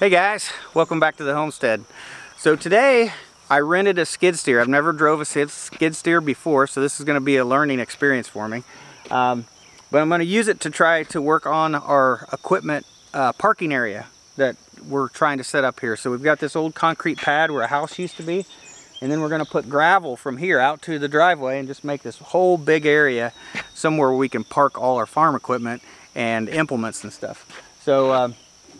Hey guys, welcome back to the homestead. So today I rented a skid steer. I've never drove a skid steer before, so this is going to be a learning experience for me. But I'm going to use it to try to work on our equipment parking area that we're trying to set up here. So we've got this old concrete pad where a house used to be, and then we're going to put gravel from here out to the driveway and just make this whole big area somewhere where we can park all our farm equipment and implements and stuff. So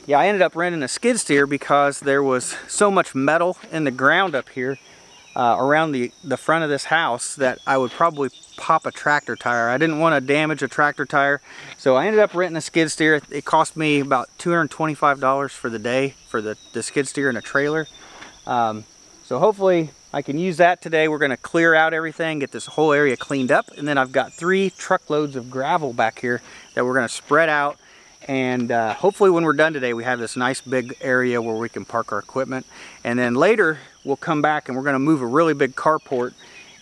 yeah, I ended up renting a skid steer because there was so much metal in the ground up here around the front of this house that I would probably pop a tractor tire. I didn't want to damage a tractor tire, so I ended up renting a skid steer. It cost me about $225 for the day for the skid steer and a trailer. So hopefully I can use that today. We're going to clear out everything, get this whole area cleaned up, and then I've got 3 truckloads of gravel back here that we're going to spread out. And hopefully when we're done today, we have this nice big area where we can park our equipment. And then later we'll come back and we're going to move a really big carport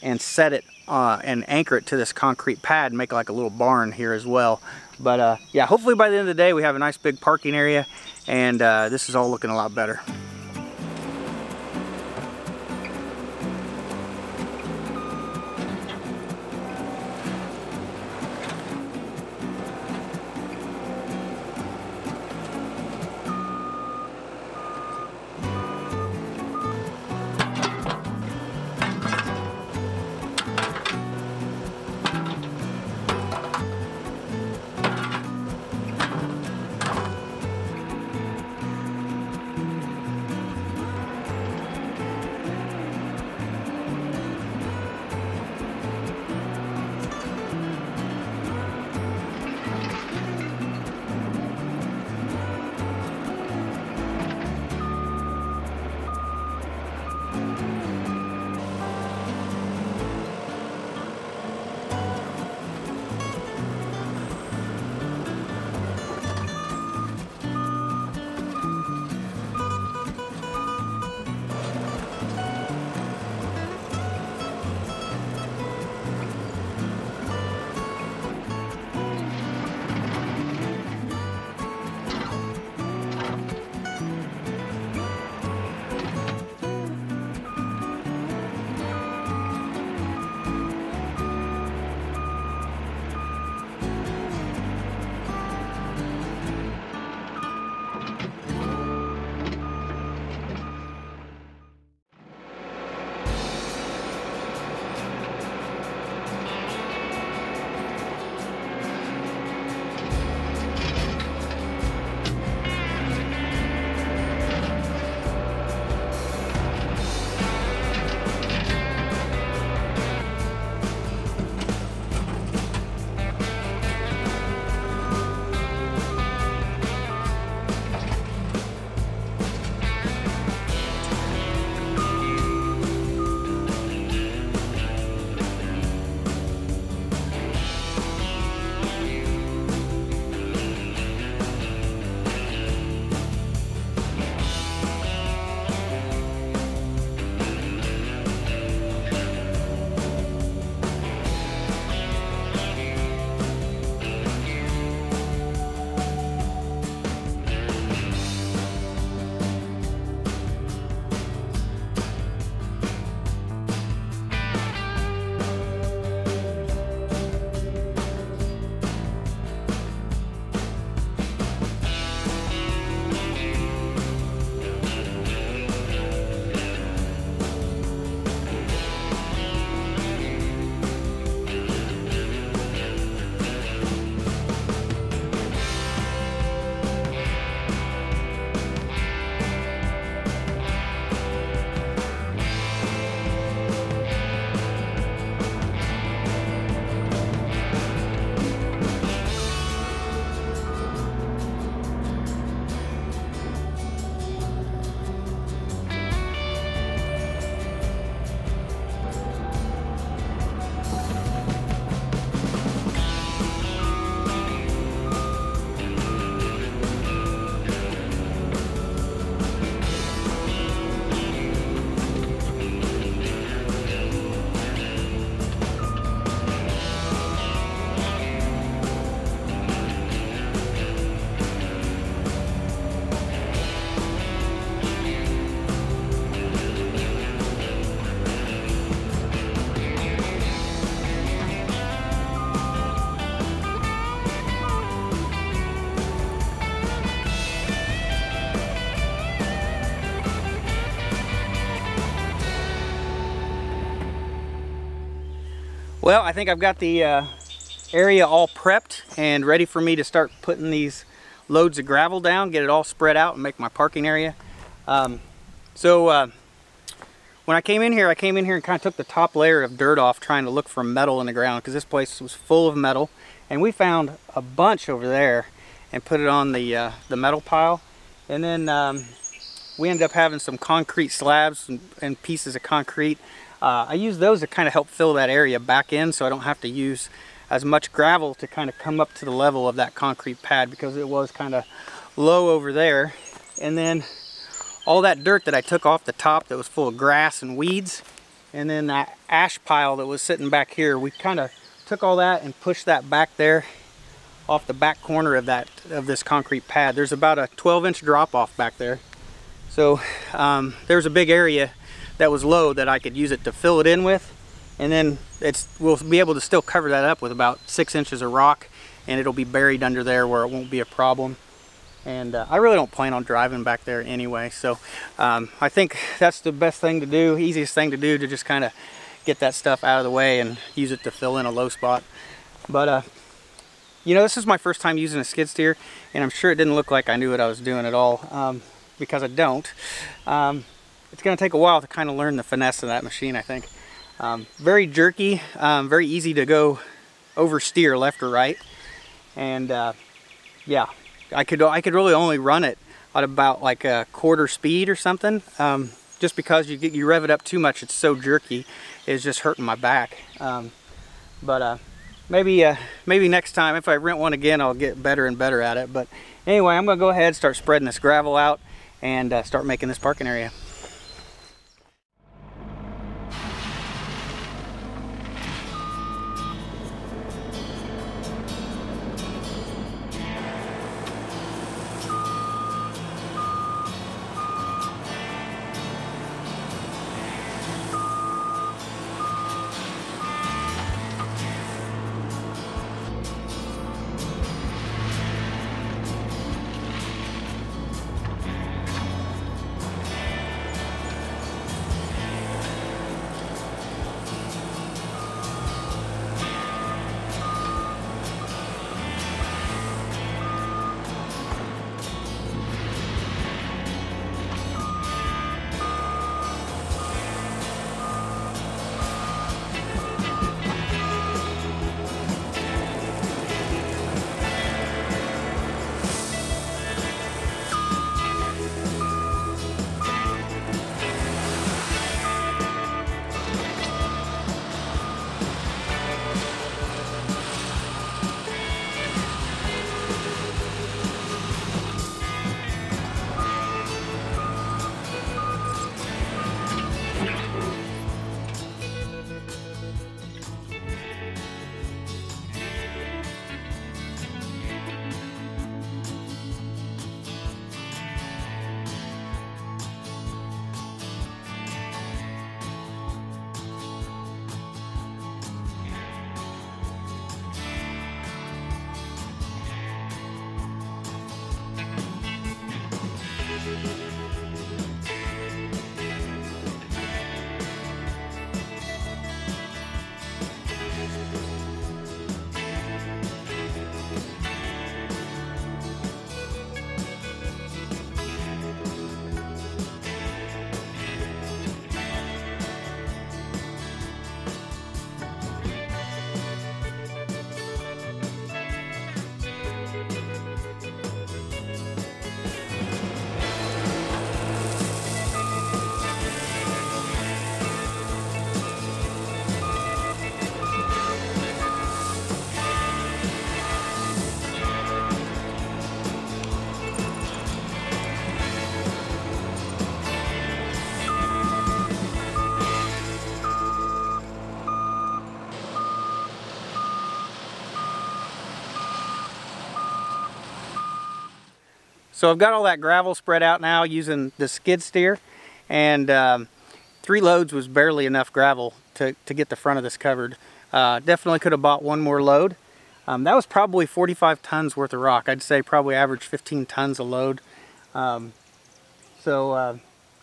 and set it and anchor it to this concrete pad and make like a little barn here as well. But yeah, hopefully by the end of the day we have a nice big parking area, and this is all looking a lot better. Well, I think I've got the area all prepped and ready for me to start putting these loads of gravel down, get it all spread out and make my parking area. When I came in here and kind of took the top layer of dirt off trying to look for metal in the ground, because this place was full of metal. And we found a bunch over there and put it on the metal pile. And then we ended up having some concrete slabs and pieces of concrete. I use those to kind of help fill that area back in so I don't have to use as much gravel to kind of come up to the level of that concrete pad, because it was kind of low over there. And then all that dirt that I took off the top that was full of grass and weeds, and then that ash pile that was sitting back here, we kind of took all that and pushed that back there off the back corner of this concrete pad. There's about a 12-inch drop off back there. So there's a big area that was low that I could use it to fill it in with, and then we'll be able to still cover that up with about 6 inches of rock, and it'll be buried under there where it won't be a problem. And I really don't plan on driving back there anyway, so I think that's the best thing to do, easiest thing to do, to just kind of get that stuff out of the way and use it to fill in a low spot. But you know, this is my first time using a skid steer, and I'm sure it didn't look like I knew what I was doing at all, because I don't. It's going to take a while to kind of learn the finesse of that machine, I think. Very jerky, very easy to go oversteer left or right, and yeah. I could really only run it at about like a quarter speed or something, just because you rev it up too much, it's so jerky, it's just hurting my back. Maybe next time if I rent one again, I'll get better and better at it. But anyway, I'm gonna go ahead and start spreading this gravel out and start making this parking area. So I've got all that gravel spread out now using the skid steer, and 3 loads was barely enough gravel to get the front of this covered. Definitely could have bought one more load. That was probably 45 tons worth of rock. I'd say probably average 15 tons a load. I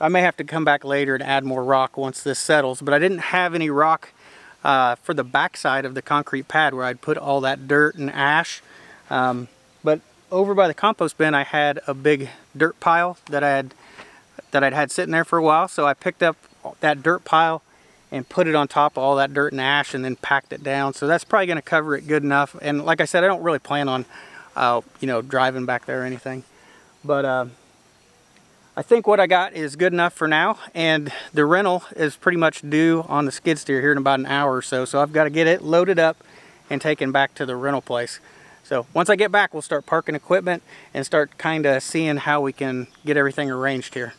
may have to come back later and add more rock once this settles, but I didn't have any rock for the backside of the concrete pad where I'd put all that dirt and ash. But over by the compost bin, I had a big dirt pile that I'd had sitting there for a while. So I picked up that dirt pile and put it on top of all that dirt and ash and then packed it down. So that's probably gonna cover it good enough. And like I said, I don't really plan on, you know, driving back there or anything. But I think what I got is good enough for now. And the rental is pretty much due on the skid steer here in about an hour or so. So I've gotta get it loaded up and taken back to the rental place. So once I get back, we'll start parking equipment and start kinda seeing how we can get everything arranged here.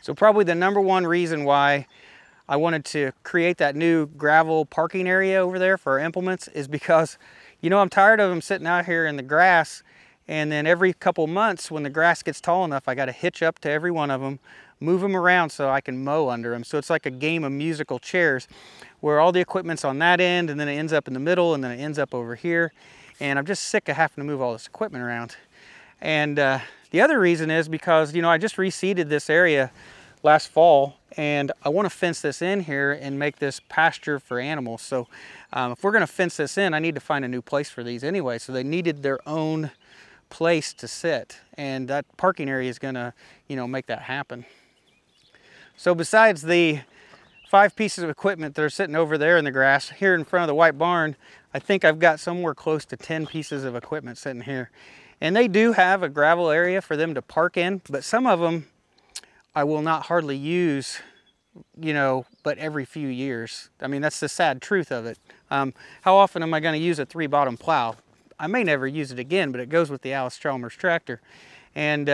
So probably the number one reason why I wanted to create that new gravel parking area over there for our implements is because, you know, I'm tired of them sitting out here in the grass, and then every couple months when the grass gets tall enough, I got to hitch up to every one of them, move them around so I can mow under them. So it's like a game of musical chairs where all the equipment's on that end, and then it ends up in the middle, and then it ends up over here. And I'm just sick of having to move all this equipment around. And the other reason is because, you know, I just reseeded this area last fall, and I want to fence this in here and make this pasture for animals. So if we're going to fence this in, I need to find a new place for these anyway. So they needed their own place to sit, and that parking area is going to, you know, make that happen. So besides the 5 pieces of equipment that are sitting over there in the grass here in front of the white barn, I think I've got somewhere close to 10 pieces of equipment sitting here. And they do have a gravel area for them to park in, but some of them I will not hardly use, you know, but every few years. I mean, that's the sad truth of it. How often am I going to use a 3-bottom plow? I may never use it again, but it goes with the Allis Chalmers tractor. And,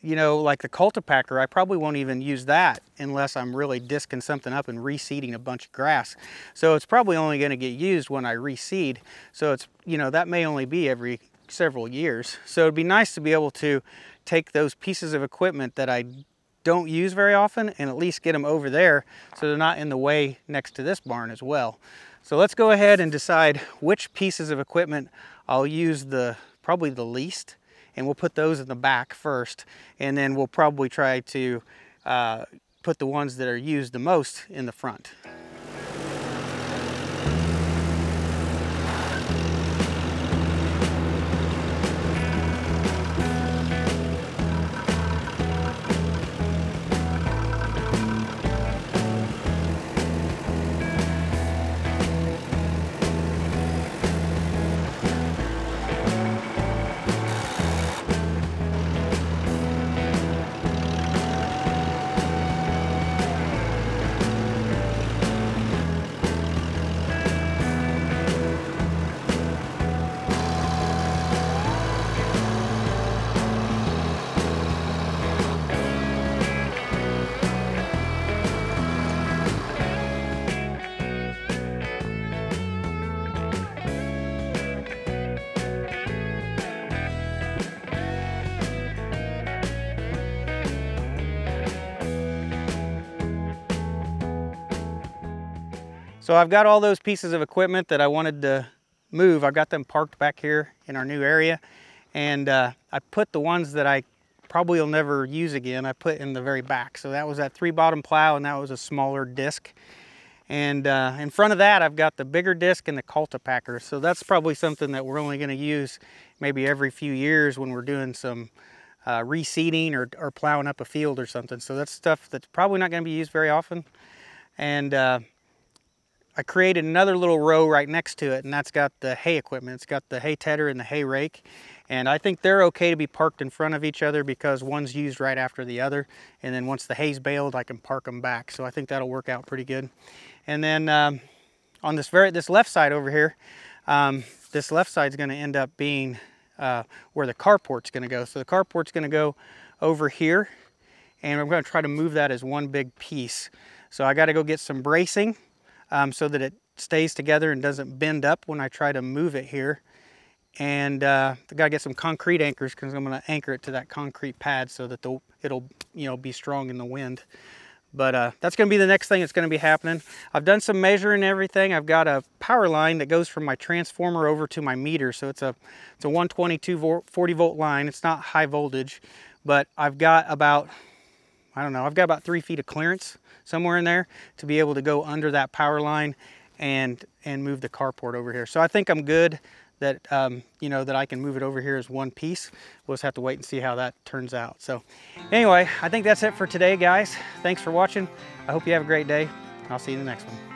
you know, like the cultipacker, I probably won't even use that unless I'm really disking something up and reseeding a bunch of grass. So it's probably only going to get used when I reseed. So it's, you know, that may only be every several years. So it'd be nice to be able to take those pieces of equipment that I don't use very often and at least get them over there so they're not in the way next to this barn as well. So let's go ahead and decide which pieces of equipment I'll use probably the least, and we'll put those in the back first, and then we'll probably try to put the ones that are used the most in the front. So I've got all those pieces of equipment that I wanted to move. I've got them parked back here in our new area. And I put the ones that I probably will never use again, I put in the very back. So that was that 3-bottom plow, and that was a smaller disc. And in front of that, I've got the bigger disc and the cultipacker. So that's probably something that we're only gonna use maybe every few years when we're doing some reseeding or plowing up a field or something. So that's stuff that's probably not gonna be used very often. And I created another little row right next to it, and that's got the hay equipment. It's got the hay tedder and the hay rake, and I think they're okay to be parked in front of each other because one's used right after the other, and then once the hay's baled, I can park them back. So I think that'll work out pretty good. And then on this left side over here, this left side's gonna end up being where the carport's gonna go. So the carport's gonna go over here, and I'm gonna try to move that as one big piece. So I gotta go get some bracing so that it stays together and doesn't bend up when I try to move it here. And I gotta get some concrete anchors because I'm gonna anchor it to that concrete pad so that it'll, you know, be strong in the wind. But that's gonna be the next thing that's gonna be happening. I've done some measuring and everything. I've got a power line that goes from my transformer over to my meter. So it's a 122 40 volt line. It's not high voltage, but I've got about I don't know, I've got about 3 feet of clearance somewhere in there to be able to go under that power line and move the carport over here. So I think I'm good that, you know, that I can move it over here as one piece. We'll just have to wait and see how that turns out. So anyway, I think that's it for today, guys. Thanks for watching. I hope you have a great day. I'll see you in the next one.